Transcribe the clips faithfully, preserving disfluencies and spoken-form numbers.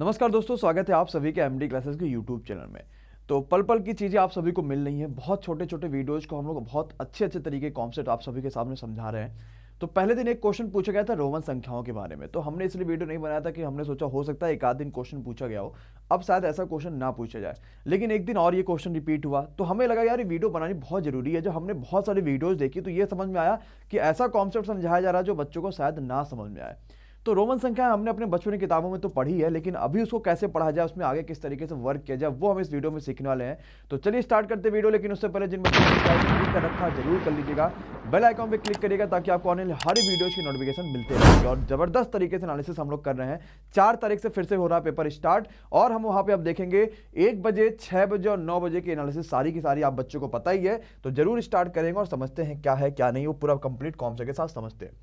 नमस्कार दोस्तों, स्वागत है आप सभी के एम क्लासेस के यूट्यूब चैनल में। तो पल पल की चीज़ें आप सभी को मिल रही हैं, बहुत छोटे छोटे वीडियोज़ को हम लोग बहुत अच्छे अच्छे तरीके कॉन्सेप्ट आप सभी के सामने समझा रहे हैं। तो पहले दिन एक क्वेश्चन पूछा गया था रोमन संख्याओं के बारे में, तो हमने इसलिए वीडियो नहीं बनाया था कि हमने सोचा हो सकता है एक आध दिन क्वेश्चन पूछा गया हो, अब शायद ऐसा क्वेश्चन ना पूछा जाए। लेकिन एक दिन और ये क्वेश्चन रिपीट हुआ, तो हमें लगा यार ये वीडियो बनानी बहुत जरूरी है। जब हमने बहुत सारी वीडियोज़ देखी तो ये समझ में आया कि ऐसा कॉन्सेप्ट समझाया जा रहा है जो बच्चों को शायद ना समझ में आए। तो रोमन संख्या हमने अपने बचपन की किताबों में तो पढ़ी है, लेकिन अभी उसको कैसे पढ़ा जाए, उसमें आगे किस तरीके से वर्क किया जाए, वो हम इस वीडियो में सीखने वाले हैं। तो चलिए स्टार्ट करते वीडियो, लेकिन उससे पहले जिन बच्चों ने सब्सक्राइब कर रखा जरूर कर लीजिएगा, बेल आइकॉन पे क्लिक करिएगा ताकि आपको आने वाली हर वीडियोज़ की नोटिफिकेशन मिलते रहेंगे। और जबरदस्त तरीके से एनालिसिस हम लोग कर रहे हैं। चार तारीख से फिर से हो रहा है पेपर स्टार्ट, और हम वहाँ पर आप देखेंगे एक बजे, छः बजे और नौ बजे की एनालिसिस सारी की सारी आप बच्चों को पता ही है। तो जरूर स्टार्ट करेंगे और समझते हैं क्या है क्या नहीं, वो पूरा कंप्लीट कॉन्सेप्ट के साथ समझते हैं।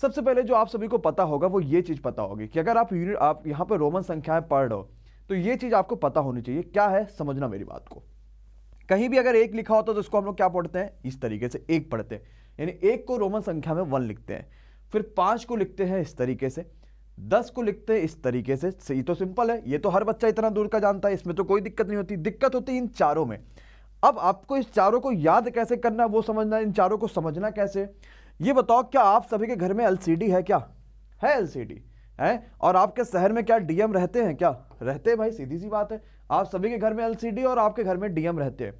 सबसे पहले जो आप सभी को पता होगा वो ये चीज़ पता होगी कि अगर आप यूनिट आप यहाँ पर रोमन संख्याएं पढ़ रहे हो तो ये चीज़ आपको पता होनी चाहिए। क्या है, समझना मेरी बात को। कहीं भी अगर एक लिखा होता है तो इसको हम लोग क्या पढ़ते हैं, इस तरीके से एक पढ़ते हैं, यानी एक को रोमन संख्या में वन लिखते हैं। फिर पाँच को लिखते हैं इस तरीके से, दस को लिखते हैं इस तरीके से। ये तो सिंपल है, ये तो हर बच्चा इतना दूर का जानता है, इसमें तो कोई दिक्कत नहीं होती। दिक्कत होती है इन चारों में। अब आपको इस चारों को याद कैसे करना है वो समझना है, इन चारों को समझना कैसे ये बताओ। क्या आप सभी के घर में एलसीडी है? क्या है एलसीडी है? और आपके शहर में क्या डीएम रहते हैं? क्या रहते हैं भाई, सीधी सी बात है। आप सभी के घर में एलसीडी और आपके घर में डीएम रहते हैं।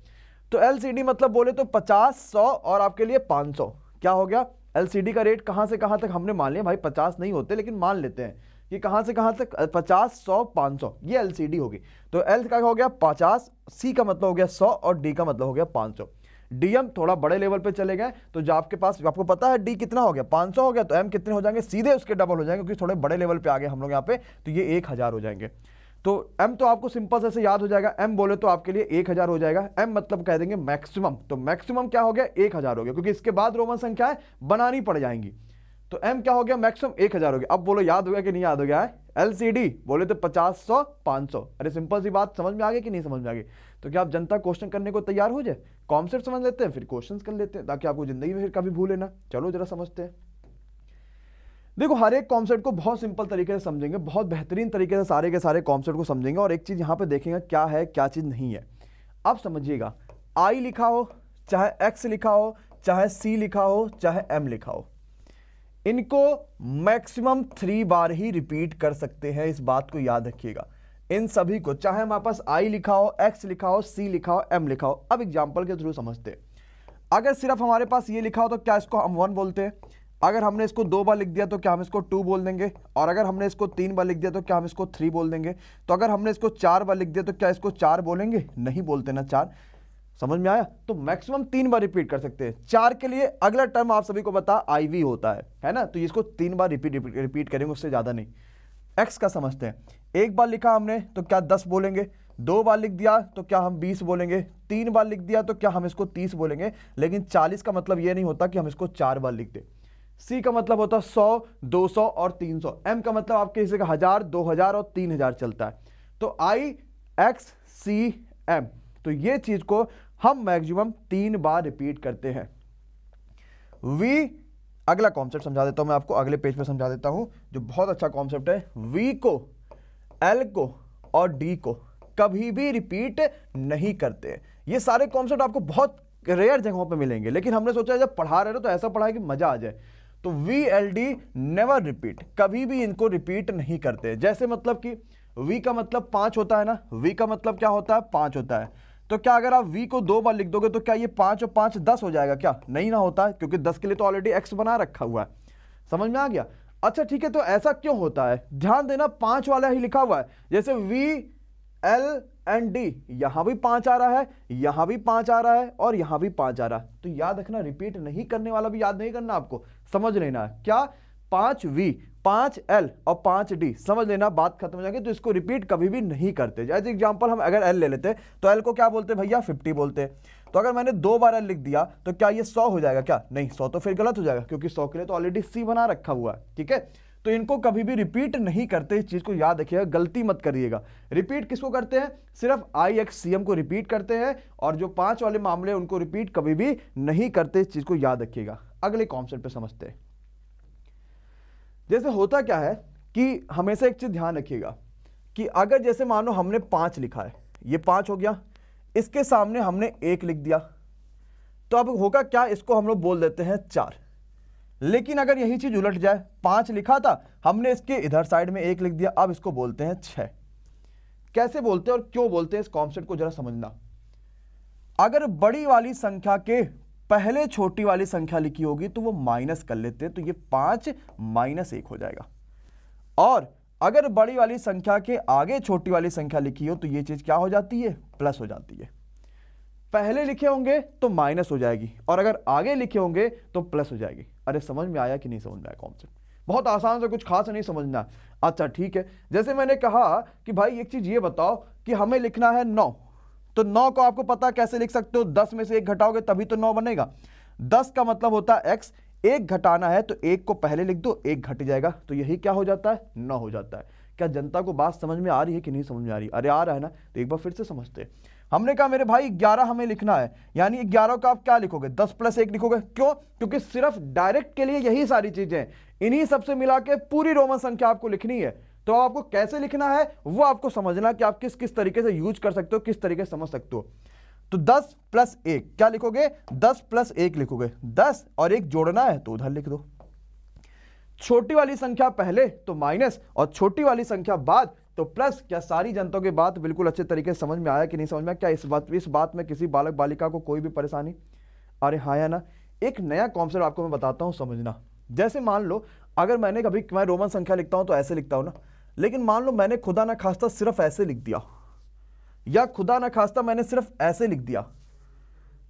तो एलसीडी मतलब बोले तो पचास, सौ और आपके लिए पाँच सौ, क्या हो गया एलसीडी का रेट। कहाँ से कहाँ तक हमने मान लिया भाई, पचास नहीं होते लेकिन मान लेते हैं कि कहाँ से कहाँ तक, पचास, सौ, पाँच सौ, ये एलसीडी होगी। तो एल का हो गया पचास, सी का मतलब हो गया सौ और डी का मतलब हो गया पाँच सौ। डीएम थोड़ा बड़े लेवल पे चले गए, तो जो आपके पास आपको पता है डी कितना हो गया, पाँच सौ हो गया, तो एम कितने हो जाएंगे, सीधे उसके डबल हो जाएंगे क्योंकि थोड़े बड़े लेवल पे आ गए हम लोग यहाँ पे, तो ये एक हज़ार हो जाएंगे। तो एम तो आपको सिंपल से याद हो जाएगा, एम बोले तो आपके लिए एक हज़ार हो जाएगा। एम मतलब कह देंगे मैक्सिमम, तो मैक्सिमम क्या हो गया, एक हज़ार हो गया, क्योंकि इसके बाद रोमन संख्याएँ बनानी पड़ जाएंगी। तो एम क्या हो गया, मैक्सिमम एक हज़ार हो गया। अब बोलो याद हो गया कि नहीं याद हो गया है। एलसीडी बोले तो पचास, सौ, पाँच सौ। अरे सिंपल सी बात, समझ में आ गई कि नहीं समझ में आ गई? तो क्या आप जनता क्वेश्चन करने को तैयार हो जाए? कॉन्सेप्ट समझ लेते हैं फिर क्वेश्चंस कर लेते हैं, ताकि आपको जिंदगी में फिर कभी भूले ना। चलो जरा समझते हैं। देखो हर एक कॉन्सेप्ट को बहुत सिंपल तरीके से समझेंगे, बहुत बेहतरीन तरीके से सारे के सारे कॉन्सेप्ट को समझेंगे, और एक चीज़ यहाँ पर देखेंगे क्या है क्या चीज़ नहीं है। आप समझिएगा, आई लिखा हो, चाहे एक्स लिखा हो, चाहे सी लिखा हो, चाहे एम लिखा हो, इनको मैक्सिमम थ्री बार ही रिपीट कर सकते हैं। इस बात को याद रखिएगा, इन सभी को, चाहे हमारे पास आई लिखा हो, एक्स लिखा हो, सी लिखा हो, एम लिखा हो। अब एग्जाम्पल के थ्रू समझते हैं। अगर सिर्फ हमारे पास ये लिखा हो तो क्या इसको हम वन बोलते हैं? अगर हमने इसको दो बार लिख दिया तो क्या हम इसको टू बोल देंगे? और अगर हमने इसको तीन बार लिख दिया तो क्या हम इसको थ्री बोल देंगे? तो अगर हमने इसको चार बार लिख दिया तो क्या इसको चार बोलेंगे? नहीं बोलते ना चार। समझ में आया? तो मैक्सिमम तीन बार रिपीट कर सकते हैं। चार के लिए अगला टर्म आप सभी को पता आईवी होता है, है ना? तो इसको तीन बार रिपीट रिपीट, रिपीट करेंगे, उससे ज़्यादा नहीं। एक्स का समझते हैं, एक बार लिखा हमने तो क्या दस बोलेंगे, दो बार लिख दिया तो क्या हम बीस बोलेंगे, तीन बार लिख दिया तो क्या हम इसको तीस बोलेंगे, लेकिन चालीस का मतलब ये नहीं होता कि हम इसको चार बार लिख दें। सी का मतलब होता है सौ, दो सौ और तीन सौ। एम का मतलब आपके हिस्से का हज़ार, दो हज़ार और तीन हज़ार चलता है। तो आई, एक्स, सी, एम, तो ये चीज़ को हम मैक्सिमम तीन बार रिपीट करते हैं। वी, अगला कॉन्सेप्ट समझा देता हूं मैं आपको, अगले पेज पर समझा देता हूं जो बहुत अच्छा कॉन्सेप्ट है। वी को, एल को और डी को कभी भी रिपीट नहीं करते। ये सारे कॉन्सेप्ट आपको बहुत रेयर जगहों पे मिलेंगे, लेकिन हमने सोचा जब पढ़ा रहे हो तो ऐसा पढ़ाए कि मजा आ जाए। तो V, L, D never repeat, कभी भी इनको रिपीट नहीं करते। जैसे मतलब कि वी का मतलब पाँच होता है ना, वी का मतलब क्या होता है, पाँच होता है। तो क्या अगर आप v को दो बार लिख दोगे तो क्या ये पाँच और पाँच दस हो जाएगा? क्या नहीं ना होता है, क्योंकि दस के लिए तो ऑलरेडी x बना रखा हुआ है। समझ में आ गया? अच्छा ठीक है, तो ऐसा क्यों होता है, ध्यान देना, पाँच वाला ही लिखा हुआ है। जैसे v, l एंड d, यहाँ भी पाँच आ रहा है, यहाँ भी पाँच आ रहा है और यहाँ भी पाँच आ रहा है। तो याद रखना, रिपीट नहीं करने वाला भी याद नहीं करना आपको, समझ लेना है। क्या, पाँच v, पाँच एल और पाँच डी, समझ लेना, बात खत्म हो जाएगी। तो इसको रिपीट कभी भी नहीं करते। जैसे एग्जांपल हम अगर एल ले लेते तो एल को क्या बोलते भैया, पचास बोलते। तो अगर मैंने दो बार एल लिख दिया तो क्या ये सौ हो जाएगा? क्या नहीं, सौ तो फिर गलत हो जाएगा क्योंकि सौ के लिए तो ऑलरेडी सी बना रखा हुआ है। ठीक है, तो इनको कभी भी रिपीट नहीं करते, इस चीज़ को याद रखिएगा, गलती मत करिएगा। रिपीट किसको करते हैं, सिर्फ आई, एक्स, सी, एम को रिपीट करते हैं, और जो पाँच वाले मामले उनको रिपीट कभी भी नहीं करते, इस चीज़ को याद रखिएगा। अगले कॉन्सेप्ट पर समझते हैं। जैसे होता क्या है कि हमेशा एक चीज़ ध्यान रखिएगा कि अगर जैसे मानो हमने पाँच लिखा है, ये पाँच हो गया, इसके सामने हमने एक लिख दिया, तो अब होगा क्या, इसको हम लोग बोल देते हैं चार। लेकिन अगर यही चीज़ उलट जाए, पाँच लिखा था हमने इसके इधर साइड में एक लिख दिया, अब इसको बोलते हैं छः। कैसे बोलते हैं और क्यों बोलते हैं, इस कॉन्सेप्ट को जरा समझना। अगर बड़ी वाली संख्या के पहले छोटी वाली संख्या लिखी होगी तो वो माइनस कर लेते हैं, तो ये पाँच माइनस एक हो जाएगा। और अगर बड़ी वाली संख्या के आगे छोटी वाली संख्या लिखी हो तो ये चीज़ क्या हो जाती है, प्लस हो जाती है। पहले लिखे होंगे तो माइनस हो जाएगी और अगर आगे लिखे होंगे तो प्लस हो जाएगी। अरे समझ में आया कि नहीं समझ में आया कॉन्सेप्ट, बहुत आसान से, कुछ खास नहीं समझना। अच्छा ठीक है, जैसे मैंने कहा कि भाई एक चीज़ ये बताओ कि हमें लिखना है नौ, तो नौ को आपको पता कैसे लिख सकते हो, दस में से एक घटाओगे तभी तो नौ बनेगा। दस का मतलब होता है एक्स, एक घटाना है तो एक को पहले लिख दो, एक घट जाएगा तो यही क्या हो जाता है, नौ हो जाता है। क्या जनता को बात समझ में आ रही है कि नहीं समझ में आ रही? अरे आ रहा है ना, तो एक बार फिर से समझते हैं। हमने कहा मेरे भाई ग्यारह हमें लिखना है, यानी ग्यारह को आप क्या लिखोगे, दस प्लस एक लिखोगे। क्यों? क्योंकि सिर्फ डायरेक्ट के लिए यही सारी चीजें, इन्हीं सबसे मिला के पूरी रोमन संख्या आपको लिखनी है। तो आपको कैसे लिखना है वो आपको समझना कि आप किस किस तरीके से यूज कर सकते हो, किस तरीके से समझ सकते हो। तो दस प्लस एक क्या लिखोगे, दस प्लस एक लिखोगे, दस और एक जोड़ना है तो उधर लिख दो। छोटी वाली संख्या पहले तो माइनस और छोटी वाली संख्या बाद तो प्लस। क्या सारी जनता की बात बिल्कुल अच्छे तरीके से समझ में आया कि नहीं समझ में आया? क्या इस बात इस बात में किसी बालक बालिका को कोई भी परेशानी? अरे हाँ या ना। एक नया कॉन्सेप्ट आपको मैं बताता हूँ समझना। जैसे मान लो अगर मैंने कभी मैं रोमन संख्या लिखता हूँ तो ऐसे लिखता हूँ ना, लेकिन मान लो मैंने खुदा ना खास्ता सिर्फ ऐसे लिख दिया, या खुदा ना खास्ता मैंने सिर्फ ऐसे लिख दिया,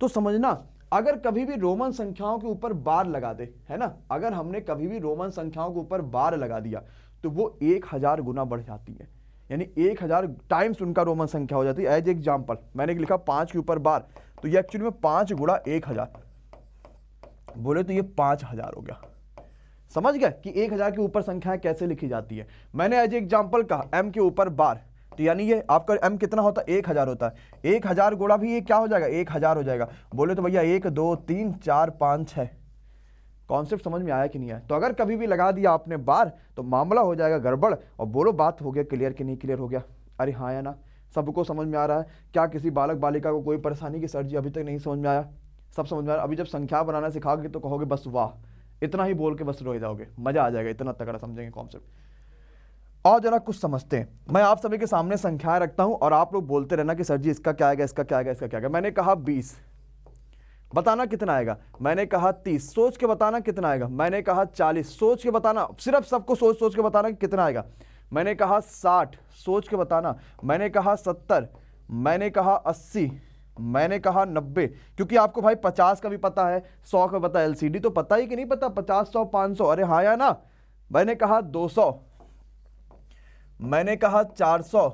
तो समझना अगर कभी भी रोमन संख्याओं के ऊपर बार लगा दे, है ना, अगर हमने कभी भी रोमन संख्याओं के ऊपर बार लगा दिया तो वो एक हज़ार गुना बढ़ जाती है, यानी एक हज़ार टाइम्स उनका रोमन संख्या हो जाती है। एज एग्जाम्पल मैंने लिखा पाँच के ऊपर बार, तो ये एक्चुअली में पाँच गुणा एक हज़ार, बोले तो ये पाँच हज़ार हो गया। समझ गया कि एक हज़ार के ऊपर संख्याएँ कैसे लिखी जाती है। मैंने एज एग्जाम्पल कहा एम के ऊपर बार, तो यानी ये आपका एम कितना होता है, एक हज़ार होता है। एक हज़ार गुणा भी ये क्या हो जाएगा, एक हज़ार हो जाएगा। बोले तो भैया एक दो तीन चार पाँच छः। कॉन्सेप्ट समझ में आया कि नहीं आया? तो अगर कभी भी लगा दिया आपने बार तो मामला हो जाएगा गड़बड़। और बोलो बात हो गया क्लियर कि नहीं क्लियर हो गया? अरे हाँ या ना, सबको समझ में आ रहा है? क्या किसी बालक बालिका को कोई परेशानी कि सर जी अभी तक नहीं समझ में आया? सब समझ में आया। अभी जब संख्या बनाना सिखाओगे तो कहोगे बस वाह, इतना ही बोल के बस रोए जाओगे, मज़ा आ जाएगा, इतना तगड़ा समझेंगे कॉन्सेप्ट। और जरा कुछ समझते हैं। मैं आप सभी के सामने संख्याएं रखता हूं और आप लोग बोलते रहना कि सर जी इसका क्या आएगा, इसका क्या आएगा, इसका क्या आएगा। मैंने कहा बीस, बताना कितना आएगा। मैंने कहा तीस, सोच के बताना कितना आएगा। मैंने कहा चालीस, सोच के बताना, सिर्फ सबको सोच सोच के बताना कि कितना आएगा। मैंने कहा साठ, सोच के बताना। मैंने कहा सत्तर, मैंने कहा अस्सी, मैंने कहा नब्बे, क्योंकि आपको भाई पचास का भी पता है, सौ का पता है, एल सी डी तो पता ही कि नहीं पता, पचास सौ पाँच सौ, अरे हाँ या ना। मैंने कहा दो सौ, मैंने कहा चार सौ,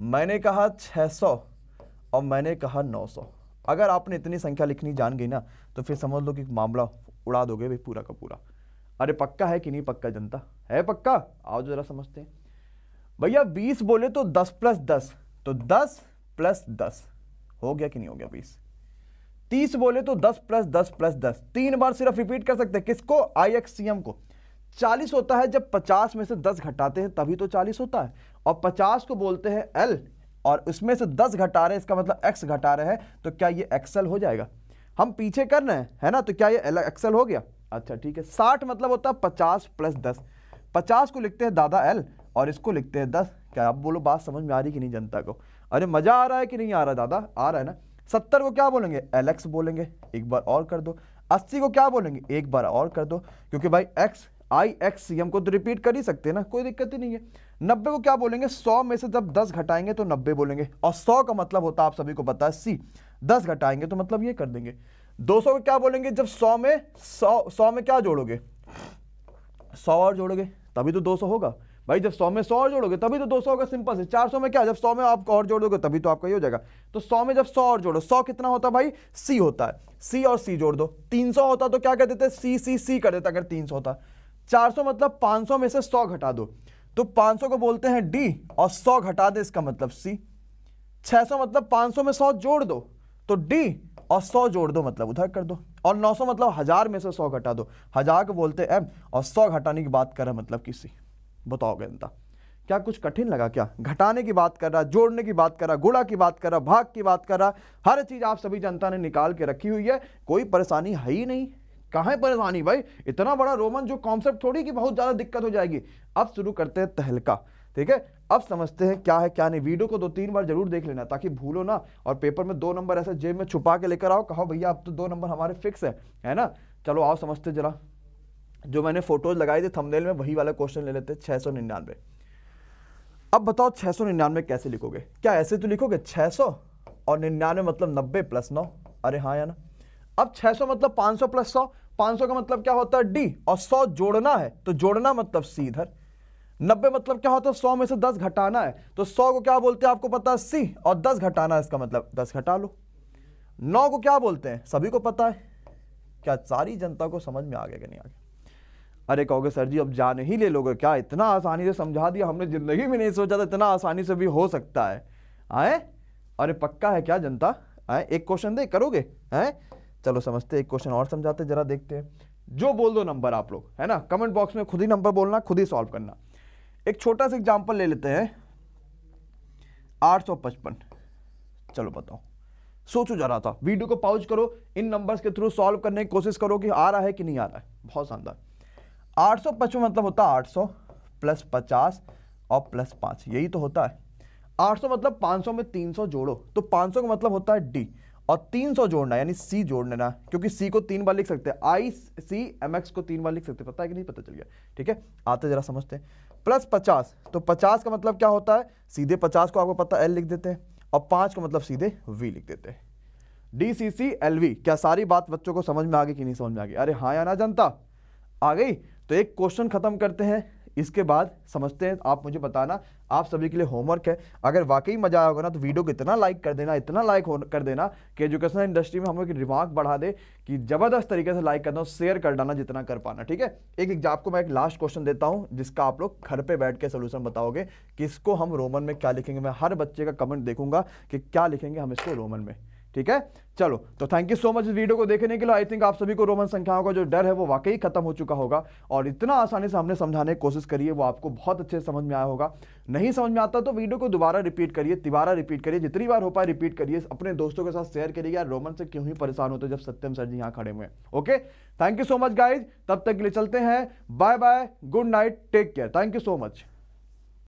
मैंने कहा छः सौ और मैंने कहा नौ सौ। अगर आपने इतनी संख्या लिखनी जान गई ना तो फिर समझ लो कि मामला उड़ा दोगे भाई पूरा का पूरा। अरे पक्का है कि नहीं पक्का जनता? है पक्का? आओ जरा समझते हैं। भैया बीस बोले तो दस प्लस दस, तो दस प्लस दस हो गया कि नहीं हो गया बीस। तीस बोले तो दस प्लस दस प्लस दस, तीन बार सिर्फ रिपीट कर सकते हैं। किसको? आई एक्स सी एम को। चालीस होता है जब पचास में से दस घटाते हैं तभी तो चालीस होता है, और पचास को बोलते हैं एल, और उसमें से दस घटा रहे हैं, इसका मतलब एक्स घटा रहे हैं, तो क्या ये एक्सएल हो जाएगा? हम पीछे कर रहे हैं है ना, तो क्या ये एल एक्सएल हो गया? अच्छा ठीक है। साठ मतलब होता है पचास प्लस दस, पचास को लिखते हैं दादा एल और इसको लिखते हैं दस। क्या आप बोलो बात समझ में आ रही कि नहीं जनता को? अरे मज़ा आ रहा है कि नहीं आ रहा दादा? आ रहा है ना। सत्तर को क्या बोलेंगे? एल एक्स बोलेंगे, एक बार और कर दो। अस्सी को क्या बोलेंगे? एक बार और कर दो, क्योंकि भाई X I X C M को तो रिपीट कर ही सकते हैं ना, कोई दिक्कत ही नहीं है। नब्बे को क्या बोलेंगे? सौ में से जब दस घटाएंगे तो नब्बे बोलेंगे, और सौ का मतलब होता है आप सभी को पता है सी, दस घटाएंगे तो मतलब ये कर देंगे। दो सौ को क्या बोलेंगे? जब सौ में सौ सौ में क्या जोड़ोगे? सौ और जोड़ोगे तभी तो दो सौ होगा भाई। जब सौ में सौ और जोड़ोगे तभी तो दो सौ होगा, सिंपल से। चार सौ में क्या? जब सौ में आप और जोड़ दोगे तभी तो आपका ये हो जाएगा। तो सौ में जब सौ और जोड़ो, सौ कितना होता है भाई? सी होता है, सी और सी जोड़ दो। तीन सौ होता तो क्या कर देते? सी सी सी कर देता अगर तीन सौ होता। चार सौ मतलब पाँच सौ में से सौ घटा दो, तो पाँच सौ को बोलते हैं डी और सौ घटा दे इसका मतलब सी। छः सौ मतलब पाँच सौ में सौ जोड़ दो, तो डी और सौ जोड़ दो मतलब उधर कर दो। और नौ सौ मतलब हज़ार में से सौ घटा दो, हज़ार को बोलते हैं एम और सौ घटाने की बात करें मतलब कि सी। बताओ जनता, क्या कुछ कठिन लगा क्या? घटाने की बात कर रहा, जोड़ने की बात कर रहा, गुणा की बात कर रहा, भाग की बात कर रहा, हर चीज़ आप सभी जनता ने निकाल के रखी हुई है, कोई परेशानी है ही नहीं। कहाँ परेशानी भाई, इतना बड़ा रोमन जो कॉन्सेप्ट थोड़ी कि बहुत ज़्यादा दिक्कत हो जाएगी। अब शुरू करते हैं तहलका, ठीक है। अब समझते हैं क्या है क्या नहीं। वीडियो को दो तीन बार जरूर देख लेना ताकि भूलो ना, और पेपर में दो नंबर ऐसे जेब में छुपा के लेकर आओ, कहो भैया अब तो दो नंबर हमारे फिक्स है, है ना। चलो आओ समझते जरा, जो मैंने फोटोज लगाए थे थंबनेल में वही वाला क्वेश्चन ले लेते हैं, छह सौ निन्यानवे। अब बताओ छः सौ निन्यानवे कैसे लिखोगे? क्या ऐसे तो लिखोगे छः सौ और निन्यानवे मतलब नब्बे प्लस नौ, अरे हाँ या ना। अब छह सौ मतलब पाँच सौ प्लस सौ, पाँच सौ का मतलब क्या होता है डी, और सौ जोड़ना है तो जोड़ना मतलब सी इधर, नब्बे मतलब क्या होता है सौ में से दस घटाना है तो सौ को क्या बोलते हैं आपको पता है सी, और दस घटाना है इसका मतलब दस घटा लो। नौ को क्या बोलते हैं सभी को पता है, क्या सारी जनता को समझ में आ गया कि नहीं आ गया? अरे कहोगे सर जी अब जान ही ले लोगे क्या, इतना आसानी से समझा दिया, हमने जिंदगी में नहीं सोचा था इतना आसानी से भी हो सकता है। आए अरे पक्का है क्या जनता, आए एक क्वेश्चन दे करोगे? आए चलो समझते हैं, एक क्वेश्चन और समझाते जरा, देखते हैं। जो बोल दो नंबर आप लोग, है ना, कमेंट बॉक्स में खुद ही नंबर बोलना, खुद ही सॉल्व करना। एक छोटा सा एग्जांपल ले लेते हैं, आठ सौ पचपन। चलो बताओ, सोचो जा रहा था, वीडियो को पॉज करो, इन नंबर्स के थ्रू सॉल्व करने की कोशिश करो कि आ रहा है कि नहीं आ रहा है। बहुत शानदार। आठ सौ पचपन मतलब होता है आठ सौ प्लस पचास और प्लस पाँच, यही तो होता है। आठ सौ मतलब पाँच सौ में तीन सौ जोड़ो तो पाँच सौ का मतलब होता है डी, और तीन सौ जोड़ना यानी सी जोड़ना, क्योंकि सी को तीन बार लिख सकते हैं, आई सी एम एक्स को तीन बार लिख सकते हैं। पता है कि नहीं पता, चल गया, ठीक है। आते जरा समझते हैं, प्लस पचास तो पचास का मतलब क्या होता है, सीधे पचास को आपको पता है एल लिख देते हैं, और पाँच का मतलब सीधे वी लिख देते हैं, D C C L V. क्या सारी बात बच्चों को समझ में आ गई कि नहीं समझ में आ गई? अरे हाँ या ना जनता, आ गई। तो एक क्वेश्चन खत्म करते हैं, इसके बाद समझते हैं, आप मुझे बताना, आप सभी के लिए होमवर्क है। अगर वाकई मजा आया होगा ना तो वीडियो को इतना लाइक कर देना, इतना लाइक कर देना कि एजुकेशनल इंडस्ट्री में हम लोग रिमार्क बढ़ा दे कि ज़बरदस्त तरीके से लाइक करना और शेयर कर डालना जितना कर पाना, ठीक है। एक एग्जाम को मैं एक लास्ट क्वेश्चन देता हूँ जिसका आप लोग घर पर बैठ के सोल्यूशन बताओगे कि इसको हम रोमन में क्या लिखेंगे। मैं हर बच्चे का कमेंट देखूंगा कि क्या लिखेंगे हम इसको रोमन में, ठीक है। चलो तो थैंक यू सो मच इस वीडियो को देखने के लिए। आई थिंक आप सभी को रोमन संख्याओं का जो डर है वो वाकई खत्म हो चुका होगा, और इतना आसानी से हमने समझाने की कोशिश करी है वो आपको बहुत अच्छे से समझ में आया होगा। नहीं समझ में आता तो वीडियो को दोबारा रिपीट करिए, तिबारा रिपीट करिए, जितनी बार हो पाए रिपीट करिए, अपने दोस्तों के साथ शेयर करिए। यार रोमन से क्यों ही परेशान होते जब सत्यम सर जी यहाँ खड़े हुए हैं। Okay, thank you so much guys, तब तक के लिए चलते हैं, bye bye, good night, take care, thank you so much.